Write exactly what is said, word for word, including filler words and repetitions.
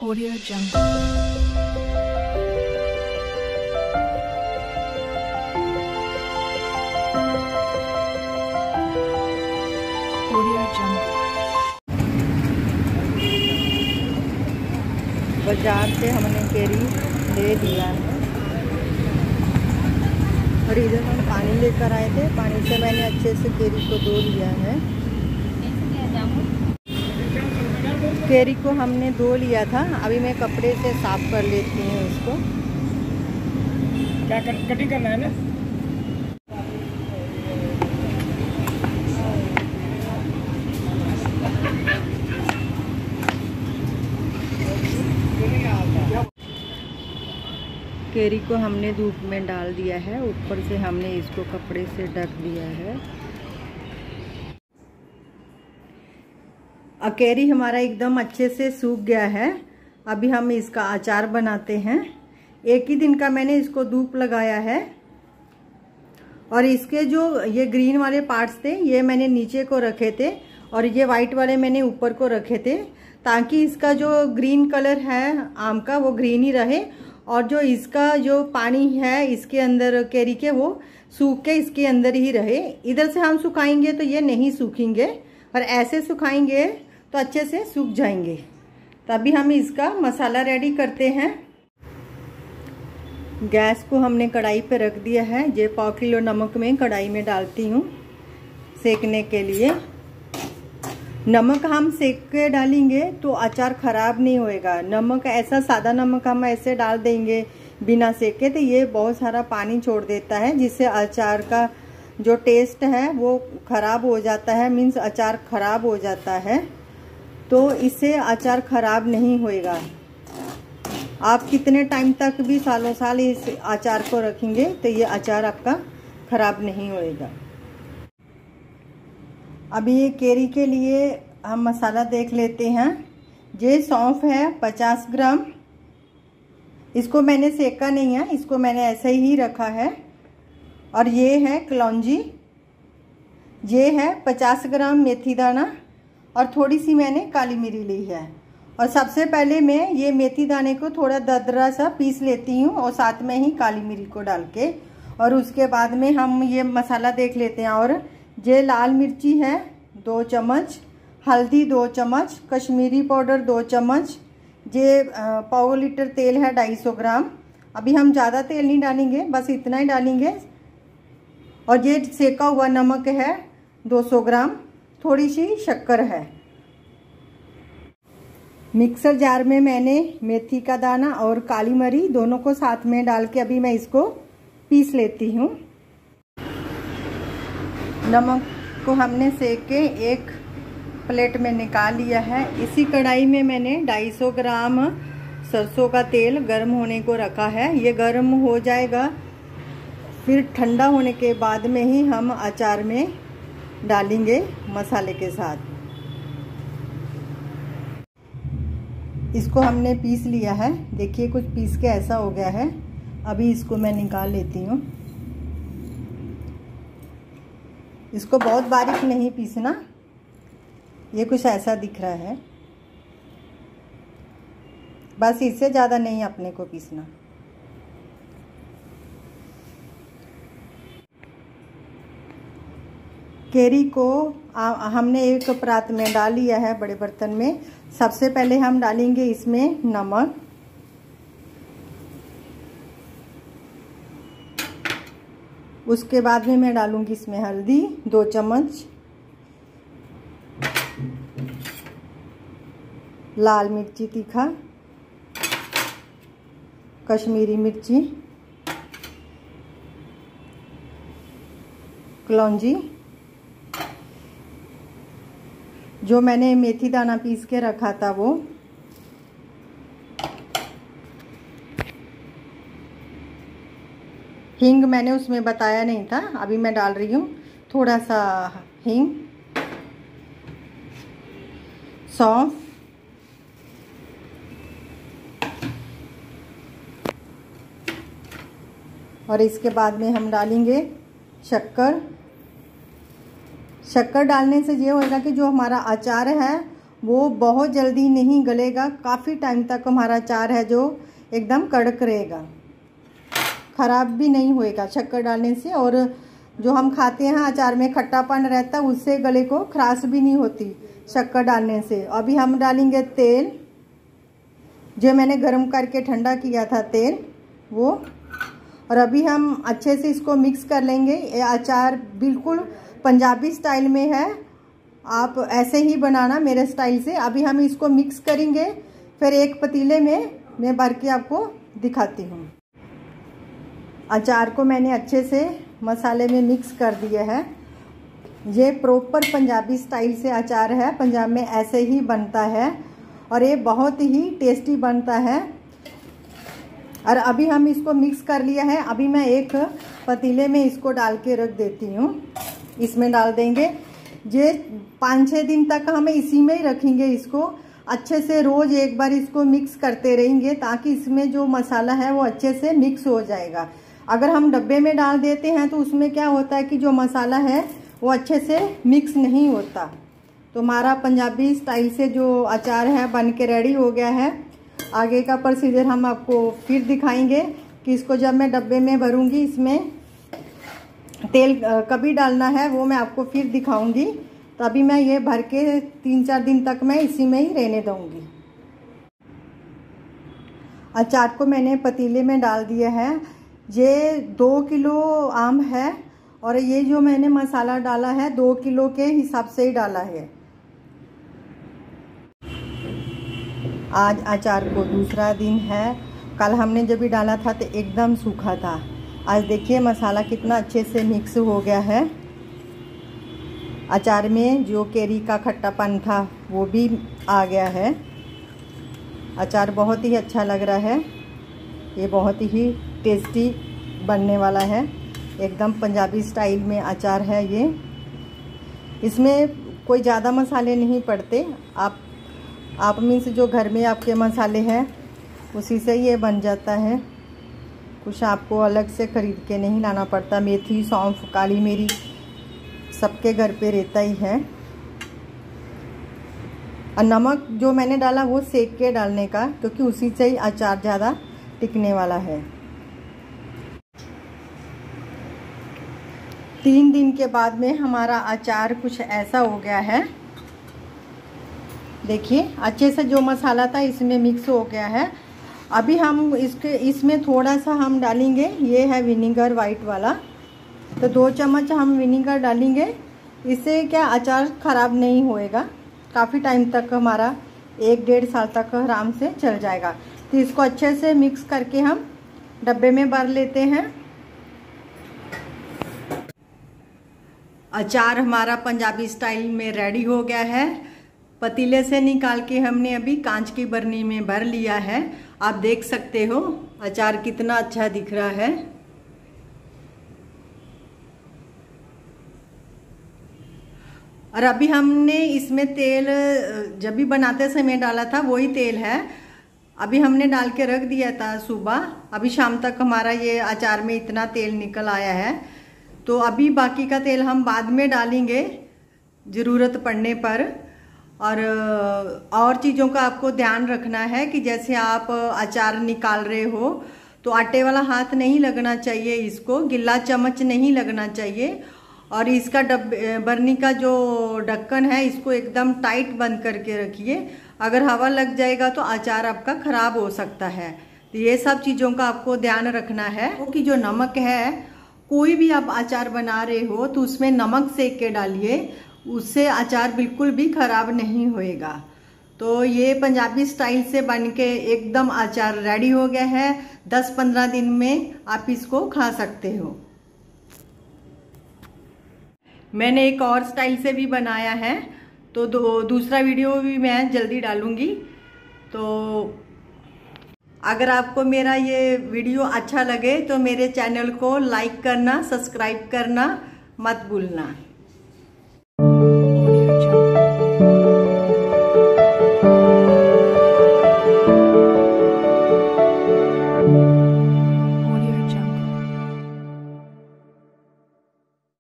Audio Jungle. बाजार से हमने कैरी ले दिया है और इधर हम पानी लेकर आए थे। पानी से मैंने अच्छे से कैरी को धो लिया है। कैरी को हमने धो लिया था। अभी मैं कपड़े से साफ कर लेती हूँ उसको। क्या कर, कटिंग करना है ना? कैरी को हमने धूप में डाल दिया है। ऊपर से हमने इसको कपड़े से ढक दिया है। अब कैरी हमारा एकदम अच्छे से सूख गया है। अभी हम इसका अचार बनाते हैं। एक ही दिन का मैंने इसको धूप लगाया है और इसके जो ये ग्रीन वाले पार्ट्स थे ये मैंने नीचे को रखे थे और ये वाइट वाले मैंने ऊपर को रखे थे, ताकि इसका जो ग्रीन कलर है आम का वो ग्रीन ही रहे और जो इसका जो पानी है इसके अंदर कैरी के वो सूख के इसके अंदर ही रहे। इधर से हम सुखाएंगे तो ये नहीं सूखेंगे और ऐसे सुखाएंगे तो अच्छे से सूख जाएंगे। तभी हम इसका मसाला रेडी करते हैं। गैस को हमने कढ़ाई पे रख दिया है। ये पाव किलो नमक में कढ़ाई में डालती हूँ सेकने के लिए। नमक हम सेक के डालेंगे तो अचार ख़राब नहीं होएगा। नमक ऐसा सादा नमक हम ऐसे डाल देंगे बिना सेके तो ये बहुत सारा पानी छोड़ देता है, जिससे अचार का जो टेस्ट है वो ख़राब हो जाता है। मीन्स अचार ख़राब हो जाता है, तो इससे अचार ख़राब नहीं होएगा। आप कितने टाइम तक भी सालों साल इस अचार को रखेंगे तो ये अचार आपका ख़राब नहीं होएगा। अभी ये कैरी के लिए हम मसाला देख लेते हैं। ये सौंफ है पचास ग्राम। इसको मैंने सेका नहीं है, इसको मैंने ऐसे ही रखा है। और ये है कलौंजी। ये है पचास ग्राम मेथी दाना और थोड़ी सी मैंने काली मिरी ली है। और सबसे पहले मैं ये मेथी दाने को थोड़ा दरदरा सा पीस लेती हूँ और साथ में ही काली मिरी को डाल के, और उसके बाद में हम ये मसाला देख लेते हैं। और ये लाल मिर्ची है दो चम्मच, हल्दी दो चम्मच, कश्मीरी पाउडर दो चम्मच, ये पाव लीटर तेल है ढाई सौ ग्राम। अभी हम ज़्यादा तेल नहीं डालेंगे, बस इतना ही डालेंगे। और ये सेका हुआ नमक है दो सौ ग्राम, थोड़ी सी शक्कर है। मिक्सर जार में मैंने मेथी का दाना और काली मिरी दोनों को साथ में डाल के अभी मैं इसको पीस लेती हूँ। नमक को हमने सेक के एक प्लेट में निकाल लिया है। इसी कढ़ाई में मैंने ढाई सौ ग्राम सरसों का तेल गर्म होने को रखा है। ये गर्म हो जाएगा, फिर ठंडा होने के बाद में ही हम अचार में डालेंगे मसाले के साथ। इसको हमने पीस लिया है। देखिए कुछ पीस के ऐसा हो गया है। अभी इसको मैं निकाल लेती हूँ। इसको बहुत बारीक नहीं पीसना, ये कुछ ऐसा दिख रहा है, बस इससे ज़्यादा नहीं अपने को पीसना। कैरी को आ, हमने एक परात में डाल लिया है बड़े बर्तन में। सबसे पहले हम डालेंगे इसमें नमक, उसके बाद में मैं डालूंगी इसमें हल्दी दो चम्मच, लाल मिर्ची तीखा, कश्मीरी मिर्ची, कलौंजी, जो मैंने मेथी दाना पीस के रखा था वो, हींग मैंने उसमें बताया नहीं था, अभी मैं डाल रही हूँ थोड़ा सा हींग, सौंफ, और इसके बाद में हम डालेंगे शक्कर। शक्कर डालने से ये होगा कि जो हमारा अचार है वो बहुत जल्दी नहीं गलेगा, काफ़ी टाइम तक हमारा अचार है जो एकदम कड़क रहेगा, ख़राब भी नहीं होएगा शक्कर डालने से। और जो हम खाते हैं अचार में खट्टापन रहता है, उससे गले को खराश भी नहीं होती शक्कर डालने से। अभी हम डालेंगे तेल, जो मैंने गर्म करके ठंडा किया था तेल वो, और अभी हम अच्छे से इसको मिक्स कर लेंगे। ये अचार बिल्कुल पंजाबी स्टाइल में है, आप ऐसे ही बनाना मेरे स्टाइल से। अभी हम इसको मिक्स करेंगे, फिर एक पतीले में मैं भर के आपको दिखाती हूँ। अचार को मैंने अच्छे से मसाले में मिक्स कर दिया है। ये प्रॉपर पंजाबी स्टाइल से अचार है, पंजाब में ऐसे ही बनता है और ये बहुत ही टेस्टी बनता है। और अभी हम इसको मिक्स कर लिया है। अभी मैं एक पतीले में इसको डाल के रख देती हूँ। इसमें डाल देंगे, ये पाँच छः दिन तक हम इसी में ही रखेंगे इसको। अच्छे से रोज़ एक बार इसको मिक्स करते रहेंगे ताकि इसमें जो मसाला है वो अच्छे से मिक्स हो जाएगा। अगर हम डब्बे में डाल देते हैं तो उसमें क्या होता है कि जो मसाला है वो अच्छे से मिक्स नहीं होता। तो हमारा पंजाबी स्टाइल से जो अचार है बन के रेडी हो गया है। आगे का प्रोसीजर हम आपको फिर दिखाएंगे कि इसको जब मैं डब्बे में भरूंगी इसमें तेल कभी डालना है वो मैं आपको फिर दिखाऊंगी। तो अभी मैं ये भर के तीन चार दिन तक मैं इसी में ही रहने दूंगी। अचार को मैंने पतीले में डाल दिया है। ये दो किलो आम है और ये जो मैंने मसाला डाला है दो किलो के हिसाब से ही डाला है। आज अचार को दूसरा दिन है, कल हमने जब भी डाला था तो एकदम सूखा था। आज देखिए मसाला कितना अच्छे से मिक्स हो गया है। अचार में जो केरी का खट्टापन था वो भी आ गया है। अचार बहुत ही अच्छा लग रहा है, ये बहुत ही टेस्टी बनने वाला है, एकदम पंजाबी स्टाइल में अचार है ये। इसमें कोई ज़्यादा मसाले नहीं पड़ते, आप आप मीन्स जो घर में आपके मसाले हैं उसी से ये बन जाता है, कुछ आपको अलग से ख़रीद के नहीं लाना पड़ता। मेथी, सौंफ, काली मिर्च सबके घर पे रहता ही है। और नमक जो मैंने डाला वो सेक के डालने का, क्योंकि उसी से ही अचार ज़्यादा टिकने वाला है। तीन दिन के बाद में हमारा अचार कुछ ऐसा हो गया है। देखिए अच्छे से जो मसाला था इसमें मिक्स हो गया है। अभी हम इसके इसमें थोड़ा सा हम डालेंगे, ये है विनेगर वाइट वाला, तो दो चम्मच हम विनेगर डालेंगे। इससे क्या अचार ख़राब नहीं होएगा, काफ़ी टाइम तक हमारा एक डेढ़ साल तक आराम से चल जाएगा। तो इसको अच्छे से मिक्स करके हम डब्बे में भर लेते हैं। अचार हमारा पंजाबी स्टाइल में रेडी हो गया है। पतीले से निकाल के हमने अभी कांच की बर्नी में भर लिया है। आप देख सकते हो अचार कितना अच्छा दिख रहा है। और अभी हमने इसमें तेल जब भी बनाते समय डाला था वही तेल है, अभी हमने डाल के रख दिया था सुबह। अभी शाम तक हमारा ये अचार में इतना तेल निकल आया है। तो अभी बाकी का तेल हम बाद में डालेंगे ज़रूरत पड़ने पर। और और चीज़ों का आपको ध्यान रखना है कि जैसे आप अचार निकाल रहे हो तो आटे वाला हाथ नहीं लगना चाहिए, इसको गिला चम्मच नहीं लगना चाहिए। और इसका डब्बे बर्नी का जो ढक्कन है इसको एकदम टाइट बंद करके रखिए, अगर हवा लग जाएगा तो अचार आपका ख़राब हो सकता है। तो ये सब चीज़ों का आपको ध्यान रखना है। कि जो नमक है, कोई भी आप अचार बना रहे हो तो उसमें नमक सेक के डालिए, उससे अचार बिल्कुल भी ख़राब नहीं होएगा। तो ये पंजाबी स्टाइल से बन के एकदम अचार रेडी हो गया है। दस पंद्रह दिन में आप इसको खा सकते हो। मैंने एक और स्टाइल से भी बनाया है, तो दो, दूसरा वीडियो भी मैं जल्दी डालूँगी। तो अगर आपको मेरा ये वीडियो अच्छा लगे तो मेरे चैनल को लाइक करना, सब्सक्राइब करना मत भूलना।